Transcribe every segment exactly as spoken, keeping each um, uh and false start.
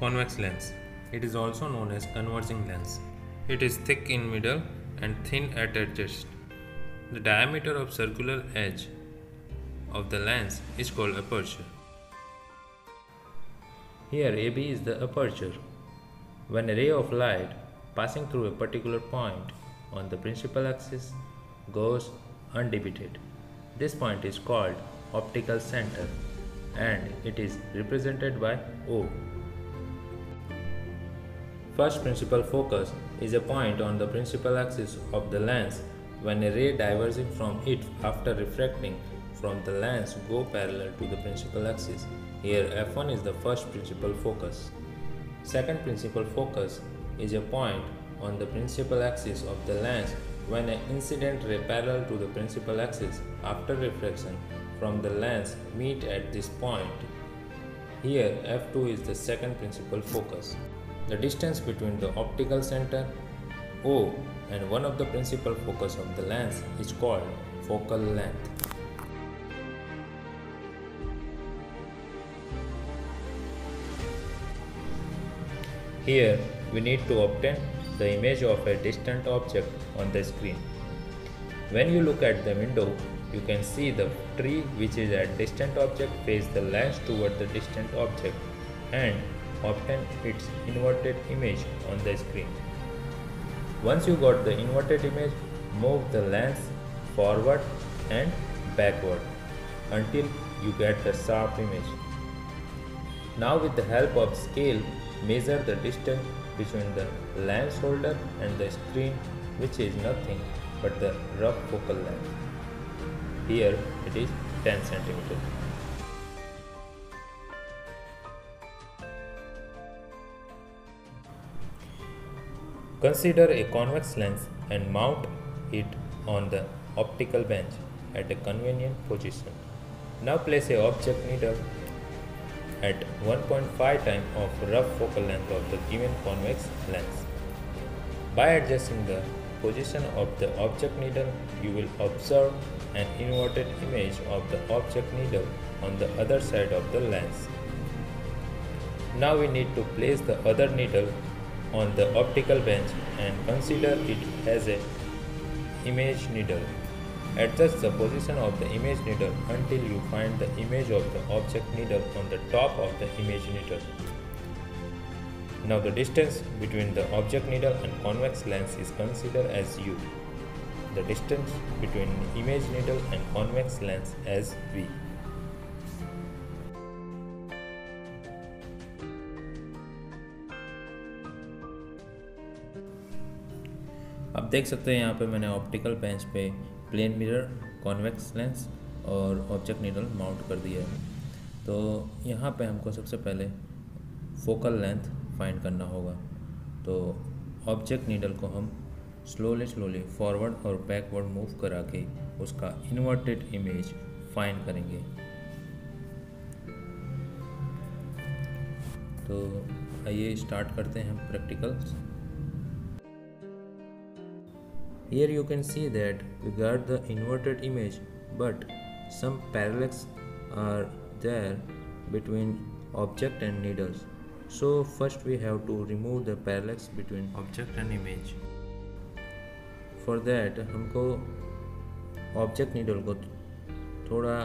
Convex lens. It is also known as converging lens. It is thick in middle and thin at edges. The diameter of circular edge of the lens is called aperture. Here A B is the aperture. When a ray of light passing through a particular point on the principal axis goes undebited, this point is called optical center and it is represented by O. First principal focus is a point on the principal axis of the lens when a ray diverging from it after refracting from the lens go parallel to the principal axis. Here F one is the first principal focus. Second principal focus is a point on the principal axis of the lens when an incident ray parallel to the principal axis after refraction from the lens meet at this point. Here F two is the second principal focus. The distance between the optical center O and one of the principal focus of the lens is called focal length. Here we need to obtain the image of a distant object on the screen. When you look at the window, you can see the tree which is at distant object face the lens toward the distant object and obtain its inverted image on the screen. Once you got the inverted image, move the lens forward and backward until you get the sharp image. Now with the help of scale, measure the distance between the lens holder and the screen, which is nothing but the rough focal length. Here it is ten centimeters. Consider a convex lens and mount it on the optical bench at a convenient position. Now place a object needle at one point five times of rough focal length of the given convex lens. By adjusting the position of the object needle, you will observe an inverted image of the object needle on the other side of the lens. Now we need to place the other needle on the optical bench and consider it as an image needle. Adjust the position of the image needle until you find the image of the object needle on the top of the image needle. Now the distance between the object needle and convex lens is considered as U. The distance between image needle and convex lens as V. आप देख सकते हैं यहाँ पे मैंने optical bench पे plane mirror, convex lens और object needle mount कर दिया है। तो यहाँ पे हमको सबसे पहले फोकल लेंथ फाइंड करना होगा। तो ऑब्जेक्ट नीडल को हम स्लोली स्लोली फॉरवर्ड और बैकवर्ड मूव करा के उसका इन्वर्टेड इमेज फाइंड करेंगे। तो आइए स्टार्ट करते हैं हम practicals. Here you can see that we got the inverted image, but some parallax are there between object and needles. So first we have to remove the parallax between object and image. For that हमको object needle को थोड़ा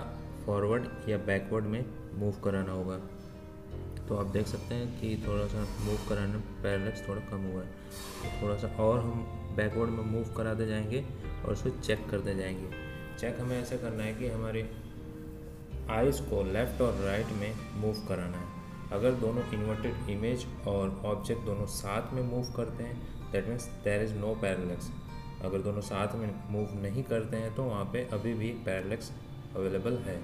forward या backward में move कराना होगा। तो आप देख सकते हैं कि थोड़ा सा move कराने में parallax थोड़ा कम हुआ है। थोड़ा सा और हम बैकवर्ड में मूव कराते जाएंगे और उसको चेक करते जाएंगे। चेक हमें ऐसा करना है कि हमारे आईज को लेफ़्ट और राइट में मूव कराना है। अगर दोनों इन्वर्टेड इमेज और ऑब्जेक्ट दोनों साथ में मूव करते हैं, that means there is no parallax. अगर दोनों साथ में मूव नहीं करते हैं तो वहाँ पे अभी भी पैरेलैक्स अवेलेबल है।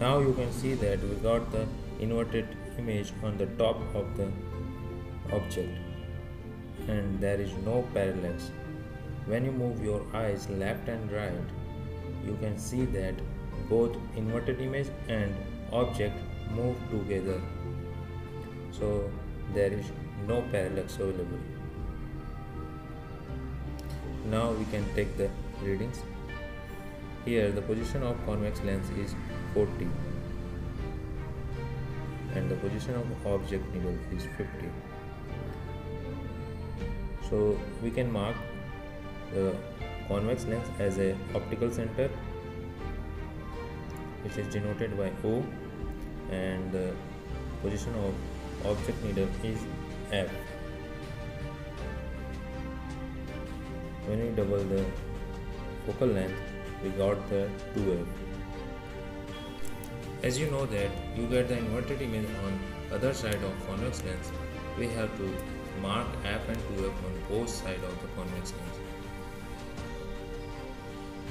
Now you can see that we got the inverted image on the top of the object and there is no parallax. When you move your eyes left and right, you can see that both inverted image and object move together. So there is no parallax available. Now we can take the readings. Here the position of convex lens is forty and the position of the object needle is fifty. So we can mark the convex lens as a optical center, which is denoted by O, and the position of object needle is F. When we double the focal length, we got the two F. As you know that you get the inverted image on other side of convex lens, we have to mark F and two F on both sides of the convex lens.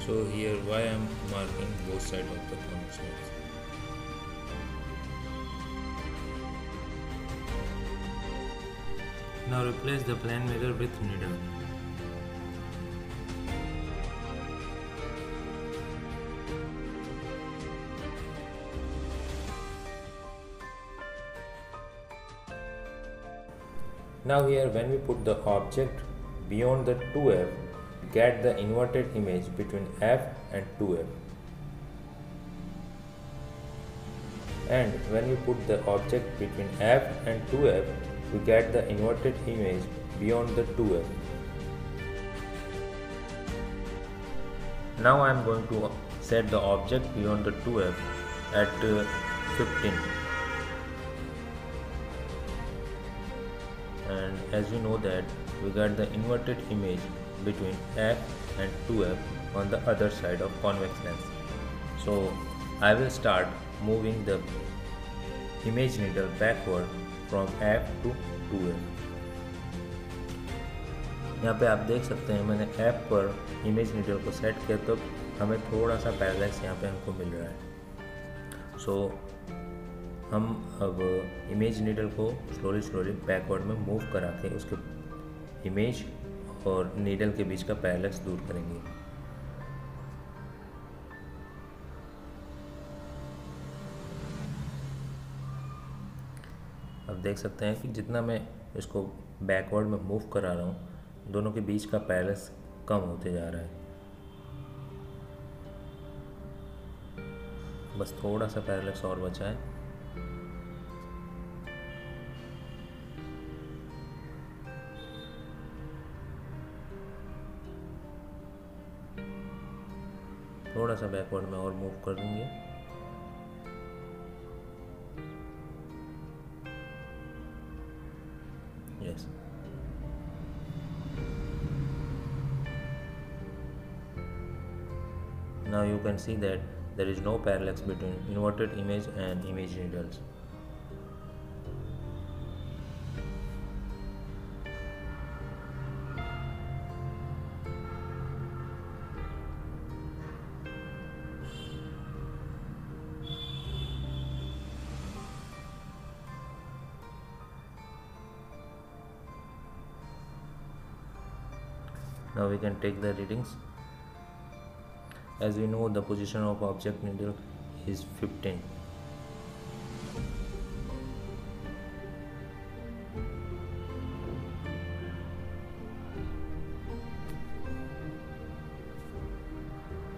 So here why I am marking both sides of the convex lens. Now replace the plane mirror with needle. Now here when we put the object beyond the two F, get the inverted image between F and two F. And when we put the object between F and two F, we get the inverted image beyond the two F. Now I am going to set the object beyond the two F at uh, fifteen. And as you know that we got the inverted image between F and two F on the other side of convex lens. So I will start moving the image needle backward from F to two F. यहाँ पे आप देख सकते हैं मैंने F पर image needle को set किया तो हमें थोड़ा सा parallax यहाँ पे हमको मिल रहा है. So हम अब इमेज नीडल को स्लोली स्लोली बैकवर्ड में मूव करा के उसके इमेज और नीडल के बीच का पैरेलैक्स दूर करेंगे. अब देख सकते हैं कि जितना मैं इसको बैकवर्ड में मूव करा रहा हूँ, दोनों के बीच का पैरेलैक्स कम होते जा रहा है. बस थोड़ा सा पैरेलैक्स और बचा है. थोड़ा सा बैकवर्ड में और मूव कर दूंगी. Yes, now you can see that there is no parallax between inverted image and image needles. Now we can take the readings. As we know, the position of object needle is fifteen.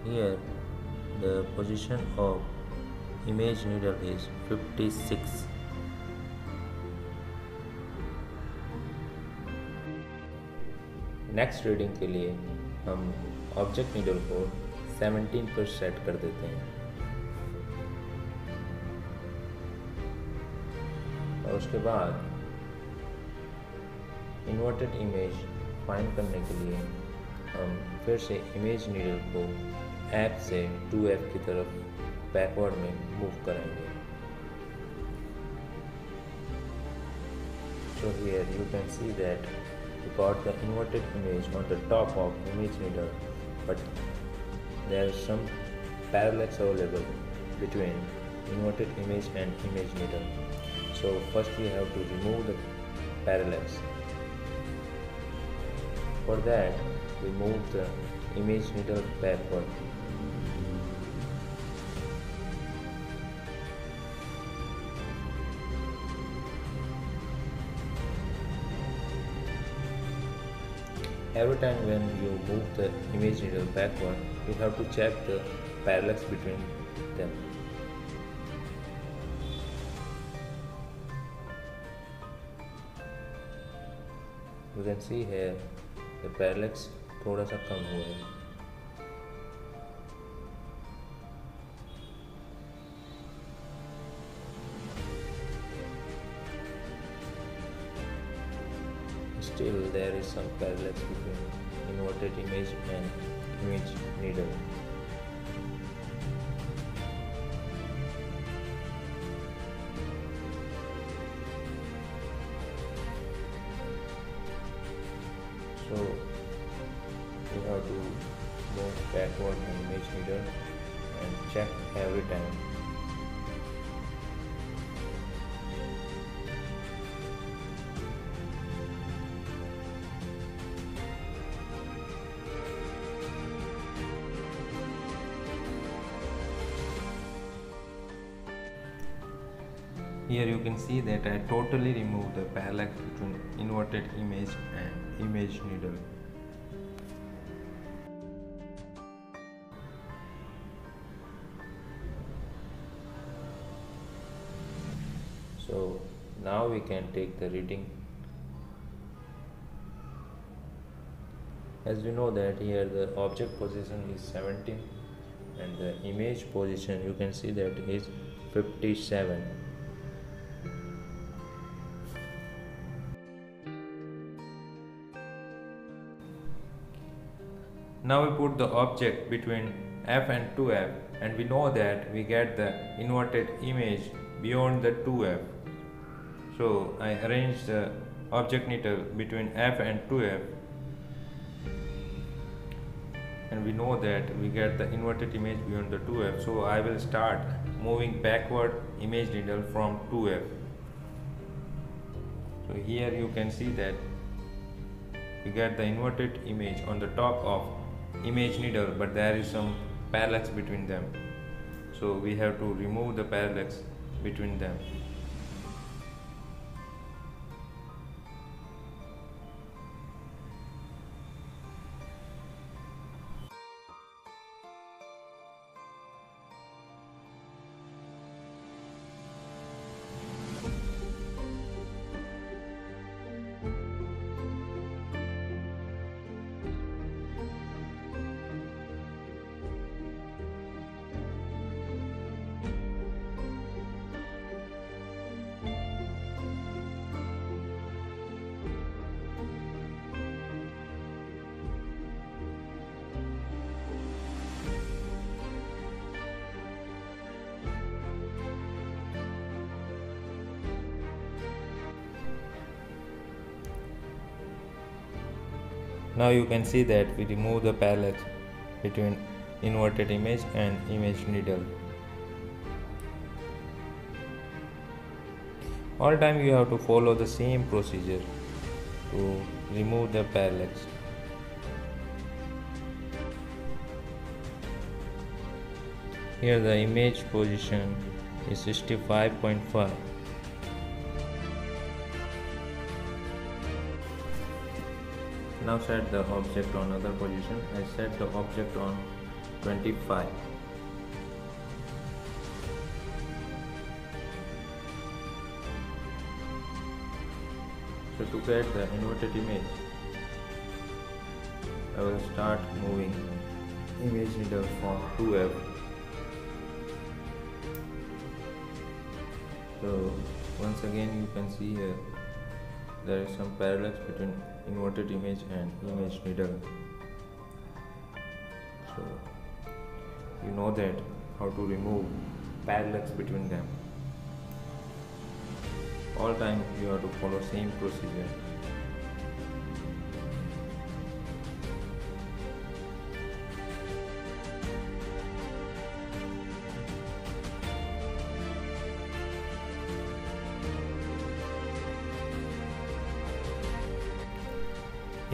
Here the position of image needle is fifty-six. Next reading के लिए हम object needle को सत्रह पर set कर देते हैं और उसके बाद इन्वर्टेड इमेज फाइंड करने के लिए हम फिर से इमेज नीडल को F से टू F की तरफ बैकवर्ड में मूव करेंगे. So here you can see that we got the inverted image on the top of image needle, but there is some parallax available between inverted image and image needle. So first we have to remove the parallax. For that we move the image needle backward. Every time when you move the image needle backward, you have to check the parallax between them. you can see here the parallax थोड़ा सा कम हुआ है। Still there is some parallax between inverted image and image needle. So we have to move backward and image needle and check every time. Here you can see that I totally removed the parallax between inverted image and image needle. So now we can take the reading. As you know that here the object position is seventeen and the image position you can see that is fifty-seven. Now we put the object between F and two F and we know that we get the inverted image beyond the two F. So I arrange the object needle between F and two F and we know that we get the inverted image beyond the two F. So I will start moving backward image needle from two F. So here you can see that we get the inverted image on the top of image needle, but there is some parallax between them, so we have to remove the parallax between them. Now you can see that we remove the parallax between inverted image and image needle. All time you have to follow the same procedure to remove the parallax. Here the image position is sixty-five point five. Now set the object on other position. I set the object on twenty-five. So to get the inverted image, I will start moving image needle from two F. So once again you can see here there is some parallax between inverted image and image needle. So you know that how to remove parallax between them. All time you have to follow same procedure.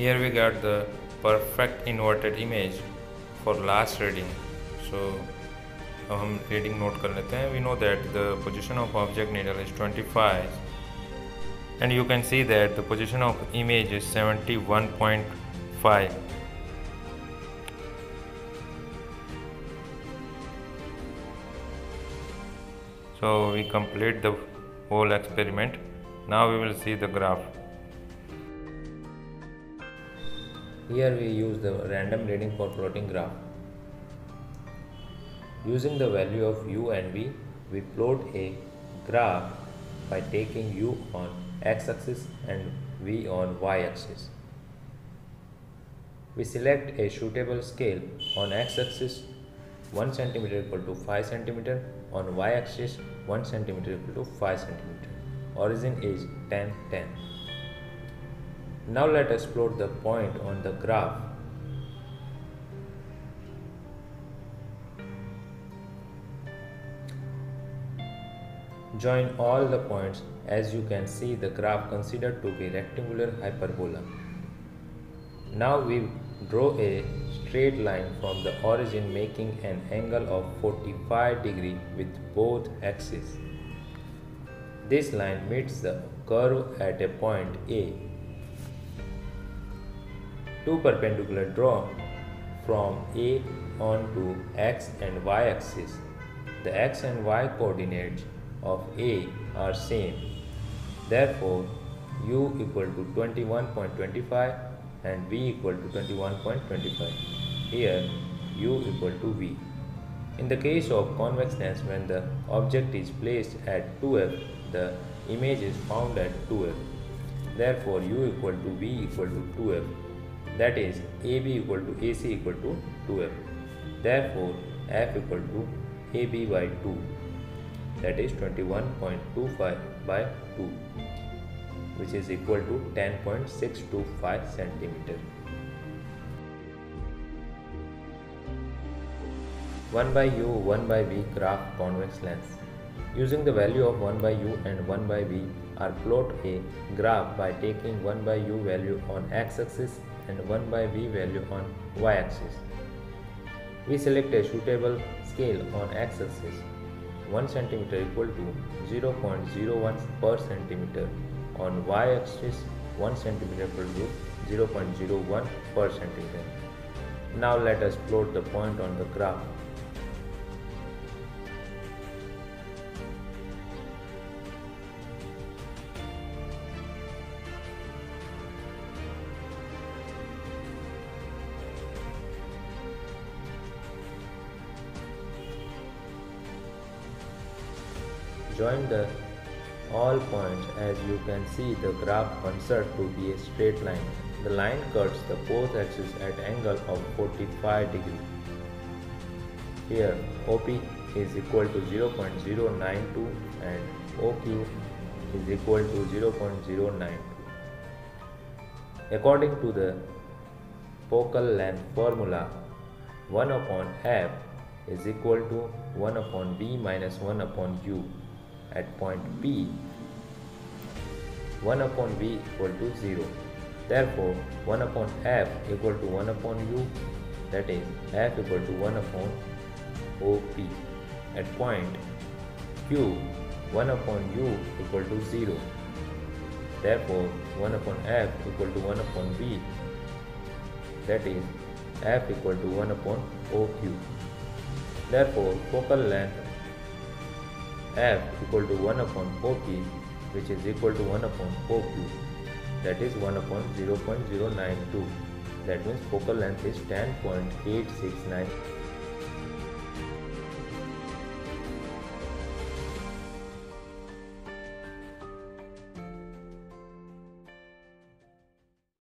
Here we got the perfect inverted image for last reading. So हम reading note कर लेते हैं. We know that the position of object needle is twenty-five and you can see that the position of image is seventy-one point five. So we complete the whole experiment. Now we will see the graph. Here we use the random reading for plotting graph. Using the value of u and v, we plot a graph by taking u on x-axis and v on y-axis. We select a suitable scale on x-axis one centimeter equal to five centimeters, on y-axis one centimeter equal to five centimeters. Origin is ten, ten. Now let us plot the point on the graph. Join all the points. As you can see, the graph considered to be rectangular hyperbola. Now we draw a straight line from the origin, making an angle of forty-five degrees with both axes. This line meets the curve at a point A. Two perpendiculars drawn from A onto x and y axis. The x and y coordinates of A are same. Therefore, u equal to twenty-one point two five and v equal to twenty-one point two five. Here, u equal to v. In the case of convex lens, when the object is placed at two F, the image is found at two F. Therefore, u equal to v equal to two F. That is, A B equal to A C equal to two F. Therefore, F equal to A B by two. That is twenty-one point two five by two, which is equal to ten point six two five centimeters. one by u, one by v graph convex lens. Using the value of one by u and one by v, are plot a graph by taking one by u value on x-axis and one by v value on y-axis. We select a suitable scale on x-axis, one centimeter equal to zero point zero one per centimeter. On y-axis, one centimeter equal to zero point zero one per centimeter. Now let us plot the point on the graph. Join the all points. As you can see, the graph considered to be a straight line. The line cuts the both axes at angle of forty-five degrees. Here, O P is equal to zero point zero nine two and O Q is equal to zero point zero nine two. According to the focal length formula, one upon F is equal to one upon B minus one upon U. At point B, one upon V equal to zero. Therefore, one upon F equal to one upon U, that is F equal to one upon O P. At point Q, one upon U equal to zero. Therefore, one upon F equal to one upon V, that is F equal to one upon O Q. Therefore, focal length F equal to one upon O P, which is equal to one upon O Q, that is one upon zero point zero nine two. That means focal length is ten point eight six nine.